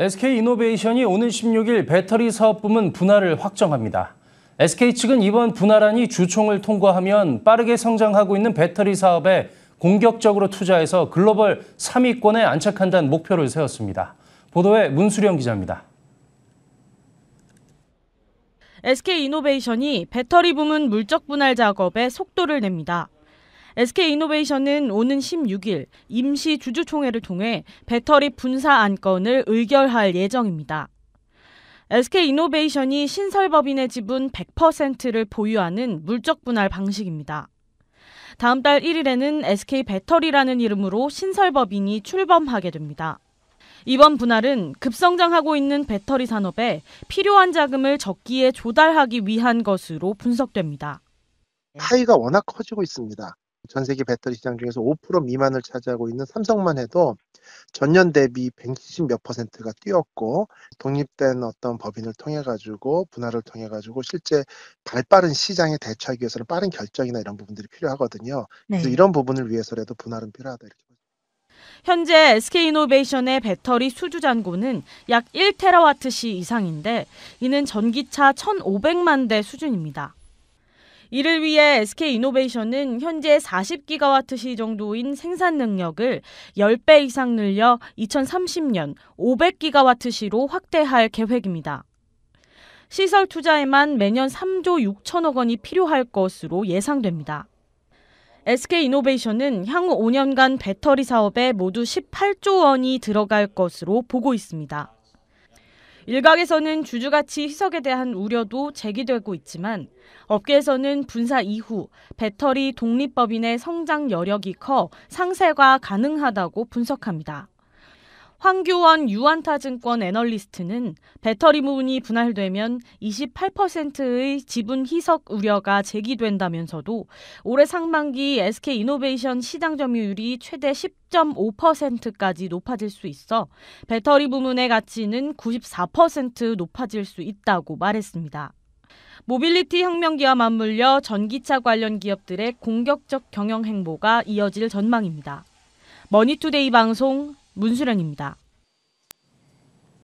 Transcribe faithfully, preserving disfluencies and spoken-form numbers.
에스케이이노베이션이 오는 십육 일 배터리 사업 부문 분할을 확정합니다. 에스케이 측은 이번 분할안이 주총을 통과하면 빠르게 성장하고 있는 배터리 사업에 공격적으로 투자해서 글로벌 삼 위권에 안착한다는 목표를 세웠습니다. 보도에 문수련 기자입니다. 에스케이이노베이션이 배터리 부문 물적 분할 작업에 속도를 냅니다. 에스케이이노베이션은 오는 십육 일 임시 주주총회를 통해 배터리 분사 안건을 의결할 예정입니다. 에스케이이노베이션이 신설법인의 지분 백 퍼센트를 보유하는 물적 분할 방식입니다. 다음 달 일 일에는 에스케이배터리라는 이름으로 신설법인이 출범하게 됩니다. 이번 분할은 급성장하고 있는 배터리 산업에 필요한 자금을 적기에 조달하기 위한 것으로 분석됩니다. 차이가 워낙 커지고 있습니다. 전 세계 배터리 시장 중에서 오 퍼센트 미만을 차지하고 있는 삼성만 해도 전년 대비 백칠십 몇 퍼센트가 뛰었고, 독립된 어떤 법인을 통해 가지고 분할을 통해 가지고 실제 발빠른 시장에 대처하기 위해서는 빠른 결정이나 이런 부분들이 필요하거든요. 그래서 네. 이런 부분을 위해서라도 분할은 필요하다. 이렇게. 현재 에스케이이노베이션의 배터리 수주 잔고는 약 일 테라와트시 이상인데, 이는 전기차 천오백만 대 수준입니다. 이를 위해 에스케이이노베이션은 현재 사십 기가와트시 정도인 생산 능력을 십 배 이상 늘려 이천삼십 년 오백 기가와트시로 확대할 계획입니다. 시설 투자에만 매년 삼조 육천억 원이 필요할 것으로 예상됩니다. 에스케이이노베이션은 향후 오 년간 배터리 사업에 모두 십팔조 원이 들어갈 것으로 보고 있습니다. 일각에서는 주주가치 희석에 대한 우려도 제기되고 있지만, 업계에서는 분사 이후 배터리 독립법인의 성장 여력이 커 상쇄가 가능하다고 분석합니다. 황교원 유안타 증권 애널리스트는 배터리 부문이 분할되면 이십팔 퍼센트의 지분 희석 우려가 제기된다면서도 올해 상반기 에스케이이노베이션 시장 점유율이 최대 십 점 오 퍼센트까지 높아질 수 있어 배터리 부문의 가치는 구십사 퍼센트 높아질 수 있다고 말했습니다. 모빌리티 혁명기와 맞물려 전기차 관련 기업들의 공격적 경영 행보가 이어질 전망입니다. 머니투데이방송 문수련입니다.